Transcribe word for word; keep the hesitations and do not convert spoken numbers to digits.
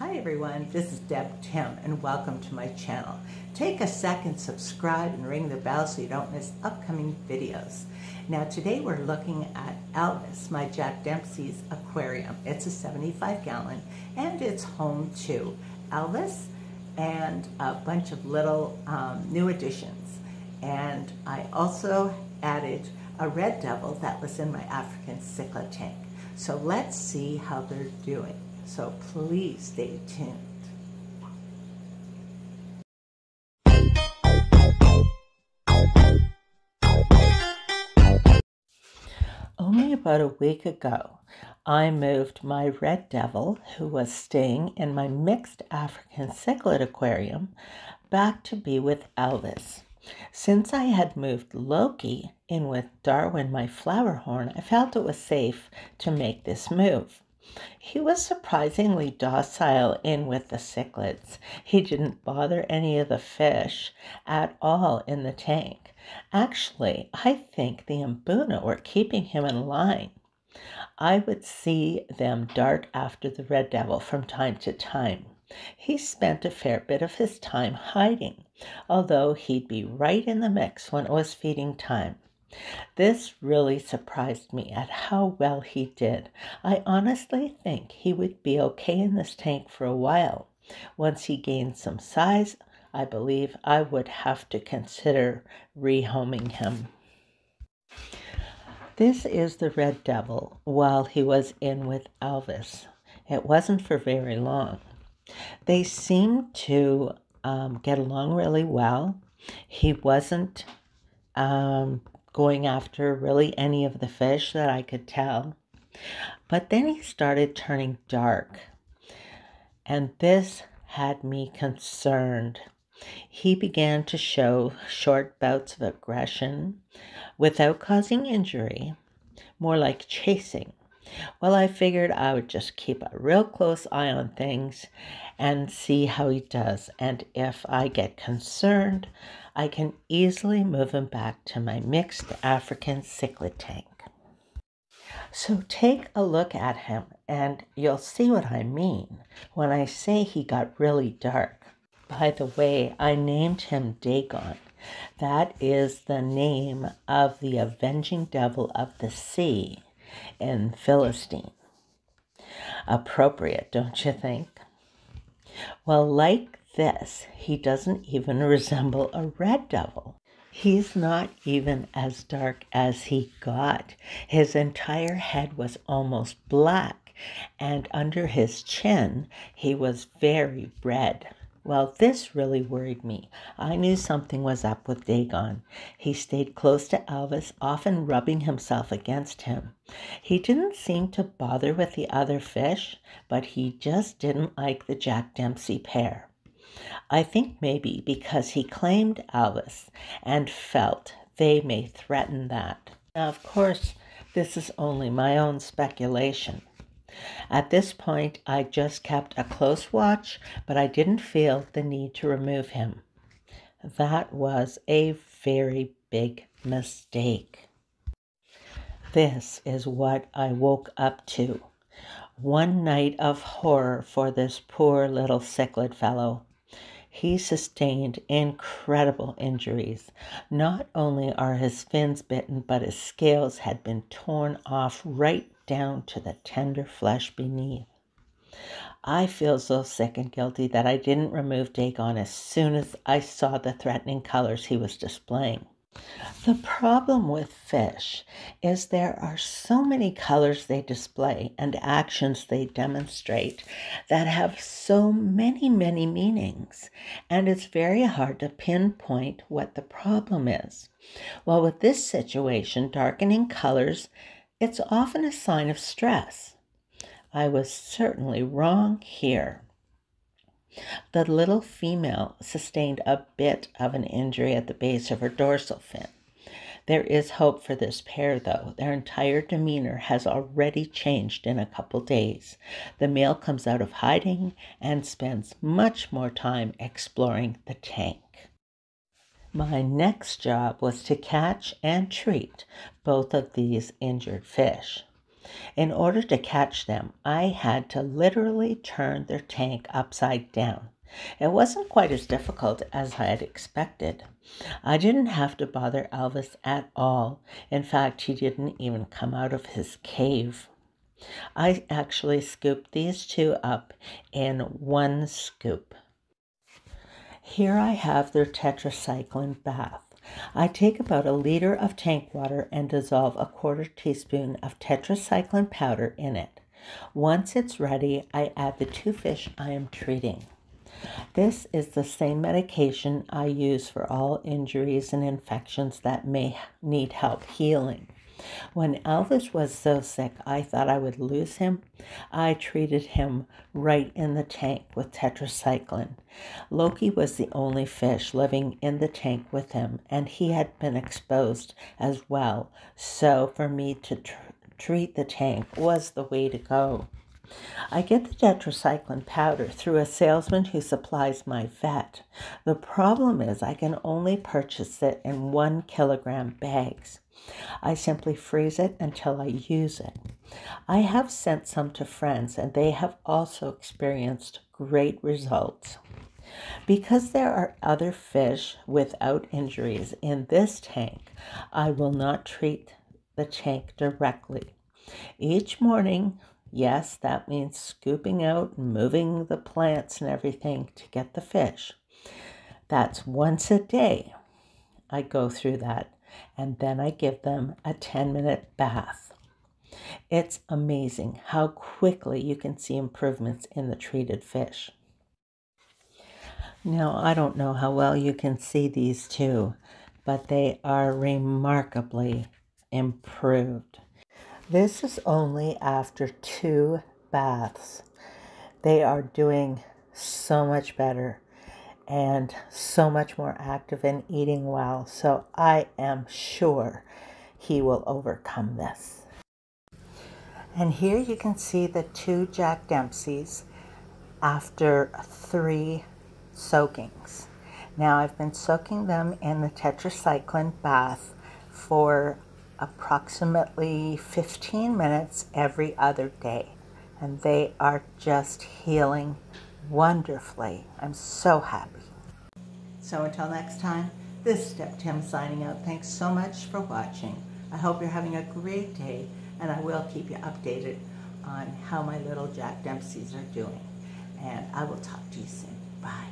Hi everyone, this is Deb Tim and welcome to my channel. Take a second, subscribe and ring the bell so you don't miss upcoming videos. Now today we're looking at Elvis, my Jack Dempsey's aquarium. It's a seventy-five gallon and it's home to Elvis and a bunch of little um, new additions. And I also added a red devil that was in my African cichlid tank. So let's see how they're doing. So please stay tuned. Only about a week ago, I moved my red devil, who was staying in my mixed African cichlid aquarium, back to be with Elvis. Since I had moved Loki in with Darwin, my flowerhorn, I felt it was safe to make this move. He was surprisingly docile in with the cichlids. He didn't bother any of the fish at all in the tank. Actually, I think the Mbuna were keeping him in line. I would see them dart after the red devil from time to time. He spent a fair bit of his time hiding, although he'd be right in the mix when it was feeding time. This really surprised me at how well he did. I honestly think he would be okay in this tank for a while. Once he gained some size, I believe I would have to consider rehoming him. This is the red devil while he was in with Elvis. It wasn't for very long. They seemed to um, get along really well. He wasn't um, going after really any of the fish that I could tell. But then he started turning dark, and this had me concerned. He began to show short bouts of aggression without causing injury, more like chasing. Well, I figured I would just keep a real close eye on things and see how he does. And if I get concerned, I can easily move him back to my mixed African cichlid tank. So take a look at him and you'll see what I mean when I say he got really dark. By the way, I named him Dagon. That is the name of the avenging devil of the sea in Philistine. Appropriate, don't you think? Well, like this, he doesn't even resemble a red devil. He's not even as dark as he got. His entire head was almost black, and under his chin, he was very red. Well, this really worried me. I knew something was up with Dagon. He stayed close to Elvis, often rubbing himself against him. He didn't seem to bother with the other fish, but he just didn't like the Jack Dempsey pair. I think maybe because he claimed Elvis and felt they may threaten that. Now, of course, this is only my own speculation. At this point, I just kept a close watch, but I didn't feel the need to remove him. That was a very big mistake. This is what I woke up to. One night of horror for this poor little cichlid fellow. He sustained incredible injuries. Not only are his fins bitten, but his scales had been torn off right down to the tender flesh beneath. I feel so sick and guilty that I didn't remove Dagon as soon as I saw the threatening colors he was displaying. The problem with fish is there are so many colors they display and actions they demonstrate that have so many, many meanings, and it's very hard to pinpoint what the problem is. Well, with this situation, darkening colors, it's often a sign of stress. I was certainly wrong here. The little female sustained a bit of an injury at the base of her dorsal fin. There is hope for this pair, though. Their entire demeanor has already changed in a couple days. The male comes out of hiding and spends much more time exploring the tank. My next job was to catch and treat both of these injured fish. In order to catch them, I had to literally turn their tank upside down. It wasn't quite as difficult as I had expected. I didn't have to bother Elvis at all. In fact, he didn't even come out of his cave. I actually scooped these two up in one scoop. Here I have their tetracycline bath. I take about a liter of tank water and dissolve a quarter teaspoon of tetracycline powder in it. Once it's ready, I add the two fish I am treating. This is the same medication I use for all injuries and infections that may need help healing. When Elvis was so sick I thought I would lose him, I treated him right in the tank with tetracycline. Loki was the only fish living in the tank with him, and he had been exposed as well, so for me to tr treat the tank was the way to go. I get the tetracycline powder through a salesman who supplies my vet. The problem is I can only purchase it in one kilogram bags. I simply freeze it until I use it. I have sent some to friends, and they have also experienced great results. Because there are other fish without injuries in this tank, I will not treat the tank directly. Each morning, yes, that means scooping out and moving the plants and everything to get the fish. That's once a day. I go through that, and then I give them a ten-minute bath. It's amazing how quickly you can see improvements in the treated fish. Now, I don't know how well you can see these two, but they are remarkably improved. This is only after two baths. They are doing so much better and so much more active and eating well. So I am sure he will overcome this. And here you can see the two Jack Dempseys after three soakings. Now I've been soaking them in the tetracycline bath for approximately fifteen minutes every other day, and they are just healing wonderfully. I'm so happy. So until next time, this is Deb Tim signing out. Thanks so much for watching. I hope you're having a great day, and I will keep you updated on how my little Jack Dempseys are doing. And I will talk to you soon. Bye.